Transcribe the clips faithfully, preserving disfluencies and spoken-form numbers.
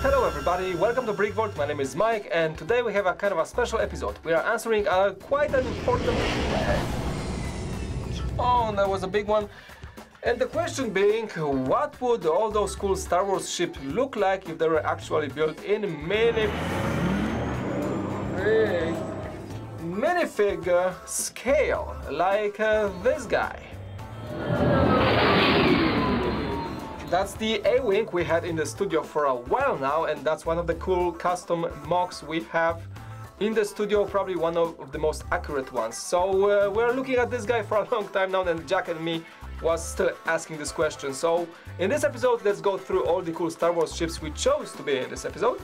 Hello everybody, welcome to BrickVault, my name is Mike, and today we have a kind of a special episode. We are answering a quite an important... Oh, that was a big one. And the question being, what would all those cool Star Wars ships look like if they were actually built in mini... minifigure scale, like uh, this guy. That's the A-Wing we had in the studio for a while now, and that's one of the cool custom mocks we have in the studio, probably one of the most accurate ones. So uh, we're looking at this guy for a long time now, and Jack and me was still asking this question. So in this episode, let's go through all the cool Star Wars ships we chose to be in this episode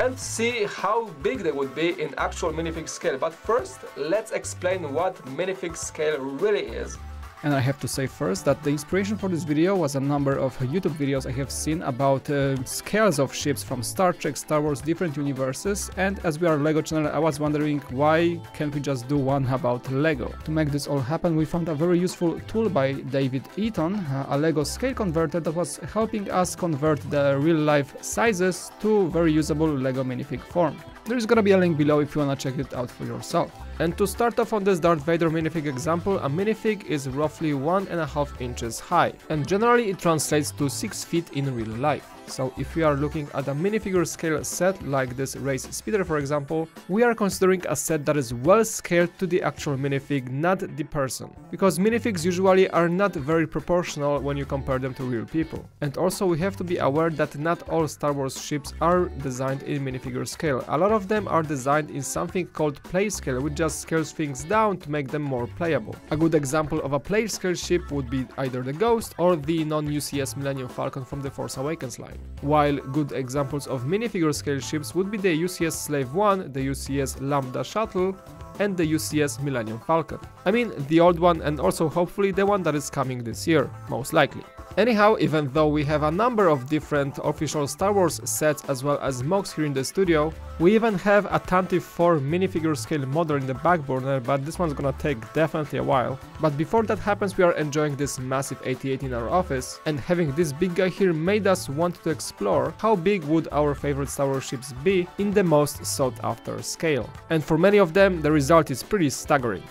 and see how big they would be in actual minifig scale. But first, let's explain what minifig scale really is. And I have to say first that the inspiration for this video was a number of YouTube videos I have seen about uh, scales of ships from Star Trek, Star Wars, different universes, and as we are a LEGO channel, I was wondering why can't we just do one about LEGO. To make this all happen, we found a very useful tool by David Eaton, a LEGO scale converter that was helping us convert the real-life sizes to very usable LEGO minifig form. There is gonna be a link below if you wanna check it out for yourself. And to start off on this Darth Vader minifig example, a minifig is roughly one and a half inches high, and generally it translates to six feet in real life. So if we are looking at a minifigure scale set like this Race Speeder, for example, we are considering a set that is well scaled to the actual minifig, not the person, because minifigs usually are not very proportional when you compare them to real people. And also we have to be aware that not all Star Wars ships are designed in minifigure scale. A lot of of them are designed in something called play scale, which just scales things down to make them more playable. A good example of a play scale ship would be either the Ghost or the non-U C S Millennium Falcon from the Force Awakens line, while good examples of minifigure scale ships would be the U C S Slave one, the U C S Lambda Shuttle, and the U C S Millennium Falcon. I mean, the old one, and also hopefully the one that is coming this year, most likely. Anyhow, even though we have a number of different official Star Wars sets as well as mocks here in the studio, we even have a Tantive four minifigure scale model in the back burner, but this one's gonna take definitely a while. But before that happens, we are enjoying this massive A T A T in our office, and having this big guy here made us want to explore how big would our favorite Star Wars ships be in the most sought after scale. And for many of them, there is The result is pretty staggering.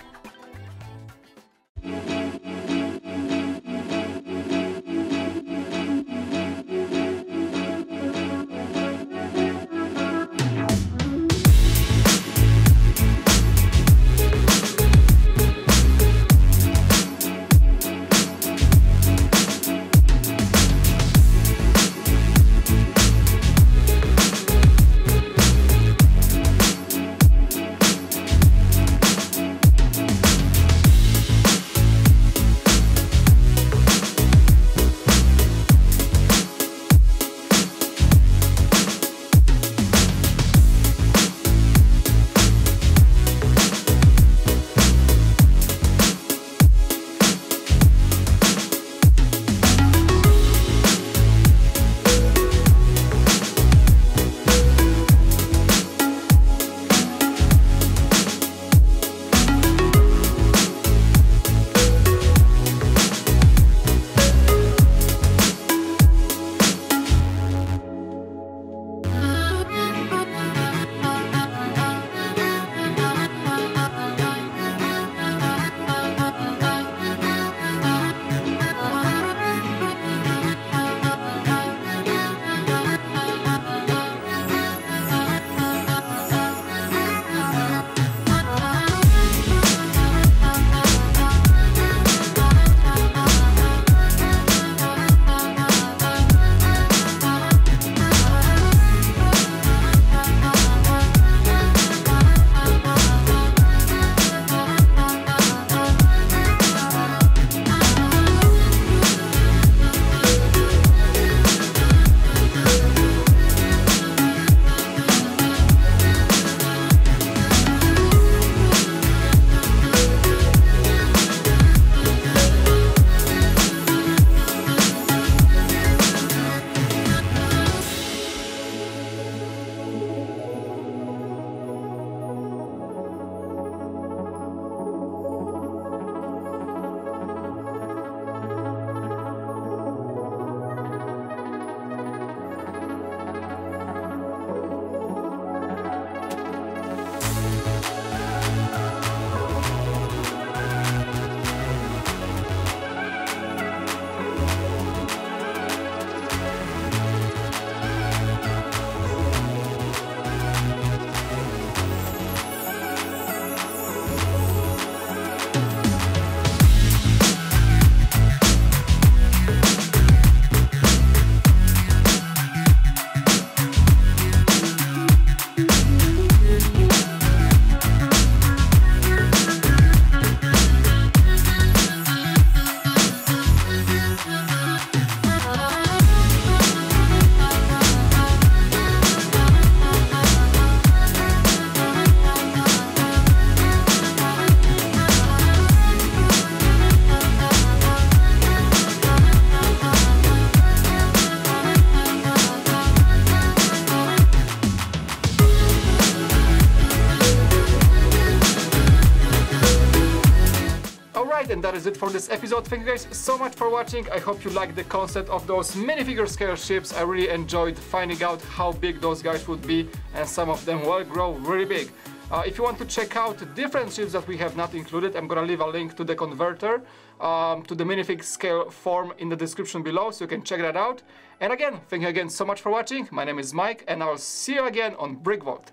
is it for this episode. Thank you guys so much for watching. I hope you liked the concept of those minifigure scale ships. I really enjoyed finding out how big those guys would be, and some of them will grow really big. Uh, if you want to check out different ships that we have not included, I'm gonna leave a link to the converter um, to the minifig scale form in the description below, so you can check that out. And again, thank you again so much for watching. My name is Mike, and I'll see you again on BrickVault.